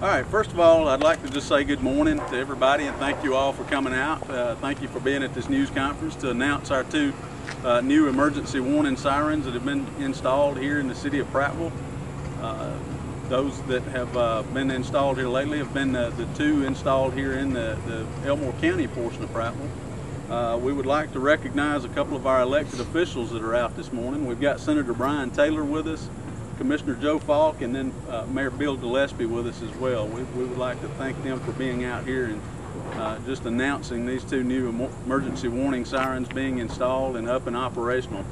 All right, first of all, I'd like to just say good morning to everybody and thank you all for coming out. Thank you for being at this news conference to announce our two new emergency warning sirens that have been installed here in the city of Prattville. Those that have been installed here lately have been the two installed here in the Elmore County portion of Prattville. We would like to recognize a couple of our elected officials that are out this morning. We've got Senator Brian Taylor with us, Commissioner Joe Faulk, and then Mayor Bill Gillespie with us as well. We would like to thank them for being out here and just announcing these two new emergency warning sirens being installed and up and operational.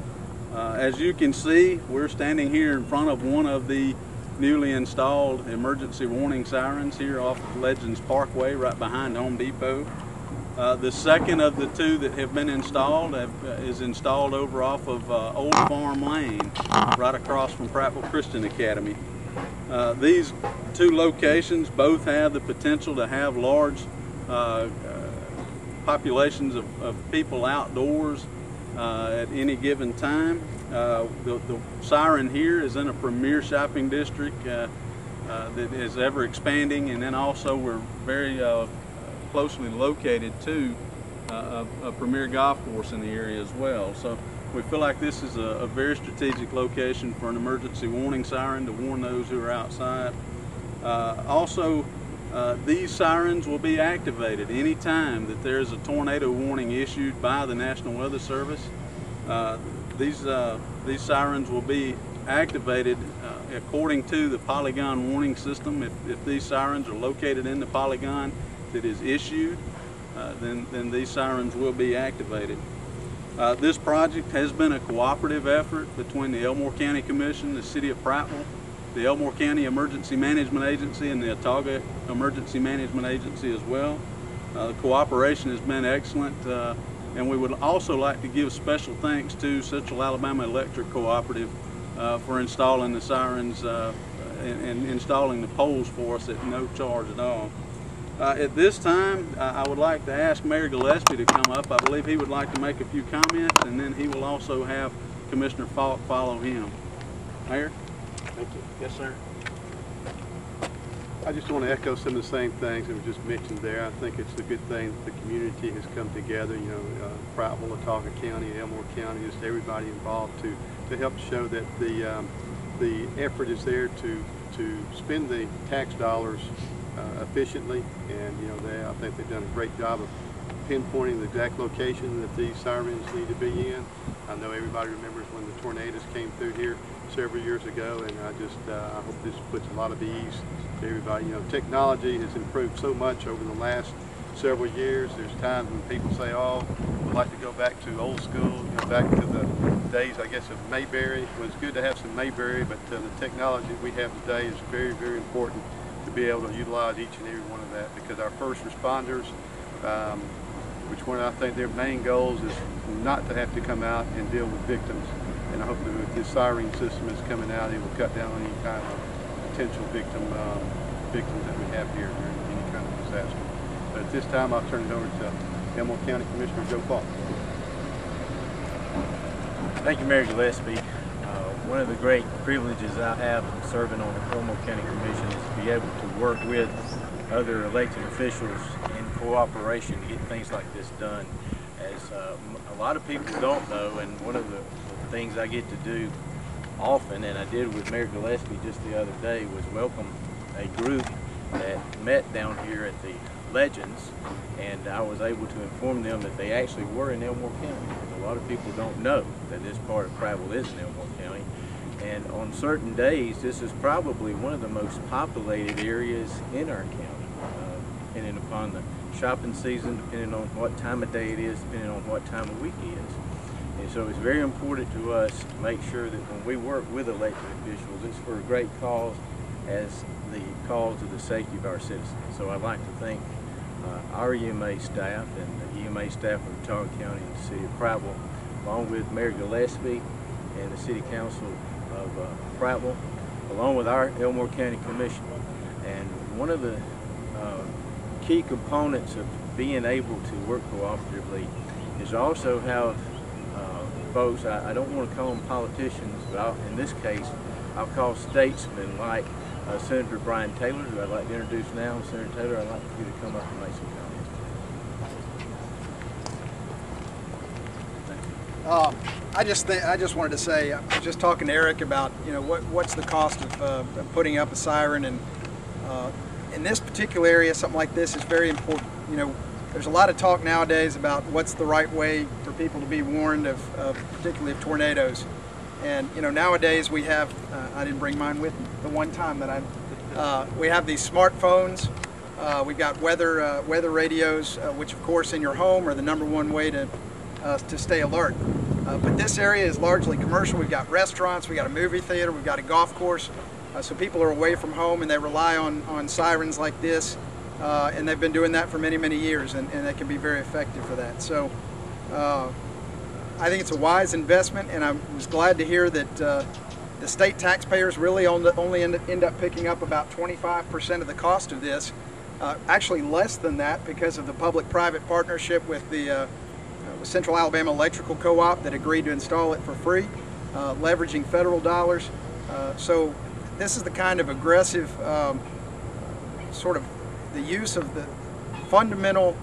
As you can see, we're standing here in front of one of the newly installed emergency warning sirens here off of Legends Parkway right behind Home Depot. The second of the two that have been installed is installed over off of Old Farm Lane, right across from Prattville Christian Academy. These two locations both have the potential to have large populations of people outdoors at any given time. The siren here is in a premier shopping district that is ever expanding, and then also we're very closely located to a premier golf course in the area as well. So we feel like this is a very strategic location for an emergency warning siren to warn those who are outside. Also, these sirens will be activated any time that there is a tornado warning issued by the National Weather Service. These sirens will be activated according to the Polygon warning system. If these sirens are located in the Polygon that is issued, then these sirens will be activated. This project has been a cooperative effort between the Elmore County Commission, the City of Prattville, the Elmore County Emergency Management Agency, and the Autauga Emergency Management Agency as well. The cooperation has been excellent, and we would also like to give special thanks to Central Alabama Electric Cooperative for installing the sirens and installing the poles for us at no charge at all. At this time, I would like to ask Mayor Gillespie to come up. I believe he would like to make a few comments, and then he will also have Commissioner Faulk follow him. Mayor? Thank you. Yes, sir. I just want to echo some of the same things that were just mentioned there. I think it's a good thing that the community has come together, you know, Prattville, Autauga County, Elmore County, just everybody involved to help show that the effort is there to spend the tax dollars efficiently, and you know, I think they've done a great job of pinpointing the exact location that these sirens need to be in. I know everybody remembers when the tornadoes came through here several years ago, and I just I hope this puts a lot of ease to everybody. You know, technology has improved so much over the last several years. There's times when people say, "Oh, I'd like to go back to old school, you know, back to the days, I guess, of Mayberry." Well, it's good to have some Mayberry, but the technology we have today is very, very important to be able to utilize each and every one of that, because our first responders, which one I think their main goals is not to have to come out and deal with victims, and I hope that if this siren system is coming out, it will cut down on any kind of potential victims that we have here during any kind of disaster. But at this time, I'll turn it over to Elmore County Commissioner Joe Faulk. Thank you, Mayor Gillespie. One of the great privileges I have in serving on the Elmore County Commission is to be able to work with other elected officials in cooperation to get things like this done. As a lot of people don't know, and one of the things I get to do often, and I did with Mayor Gillespie just the other day, was welcome a group that met down here at the Legends, and I was able to inform them that they actually were in Elmore County. A lot of people don't know that this part of Prattville is in Elmore County, and on certain days this is probably one of the most populated areas in our county, depending upon the shopping season, depending on what time of day it is, depending on what time of week it is. And so it's very important to us to make sure that when we work with elected officials, it's for a great cause, as the cause of the safety of our citizens. So I'd like to thank our EMA staff and the EMA staff of Outauga County and the City of Prattville, along with Mayor Gillespie and the City Council of Prattville, along with our Elmore County Commission. And one of the key components of being able to work cooperatively is also how folks, I don't want to call them politicians, but in this case, I'll call statesmen like Senator Brian Taylor, who I'd like to introduce now. Senator Taylor, I'd like you to come up and make some comments. Thank you. I just wanted to say, I was just talking to Eric about, you know, what's the cost of putting up a siren, and in this particular area, something like this is very important. You know, there's a lot of talk nowadays about what's the right way for people to be warned of particularly of tornadoes. And you know, nowadays we have, I didn't bring mine with me the one time that we have these smartphones, we've got weather radios, which of course in your home are the #1 way to stay alert. But this area is largely commercial. We've got restaurants, we've got a movie theater, we've got a golf course. So people are away from home and they rely on sirens like this. And they've been doing that for many, many years, and they can be very effective for that. So I think it's a wise investment, and I was glad to hear that the state taxpayers really only end up picking up about 25% of the cost of this, actually less than that because of the public-private partnership with the with Central Alabama Electric Co-op that agreed to install it for free, leveraging federal dollars. So this is the kind of aggressive sort of the use of the fundamental,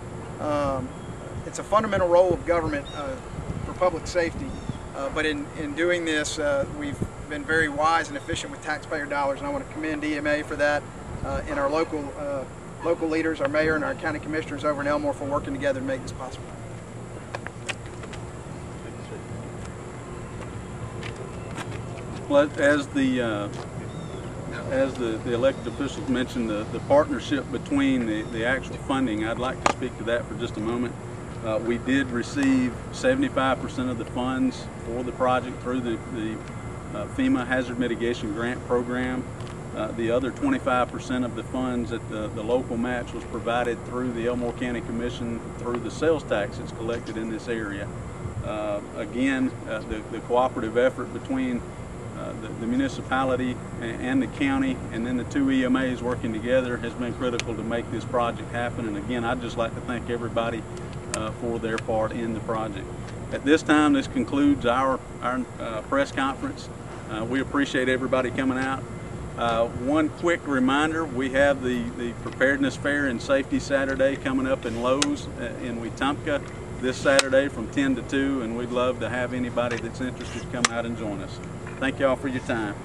it's a fundamental role of government for public safety. But in doing this, we've been very wise and efficient with taxpayer dollars, and I want to commend EMA for that, and our local leaders, our mayor and our county commissioners over in Elmore, for working together to make this possible. Well, as the elected officials mentioned, the partnership between the actual funding, I'd like to speak to that for just a moment. We did receive 75% of the funds for the project through the FEMA Hazard Mitigation Grant Program. The other 25% of the funds at the local match was provided through the Elmore County Commission through the sales tax that's collected in this area. Again, the cooperative effort between the municipality and the county, and then the two EMAs working together, has been critical to make this project happen. And again, I'd just like to thank everybody for their part in the project. At this time, this concludes our press conference. We appreciate everybody coming out. One quick reminder, we have the Preparedness Fair and Safety Saturday coming up in Lowe's in Wetumpka this Saturday from 10 to 2, and we'd love to have anybody that's interested come out and join us. Thank y'all for your time.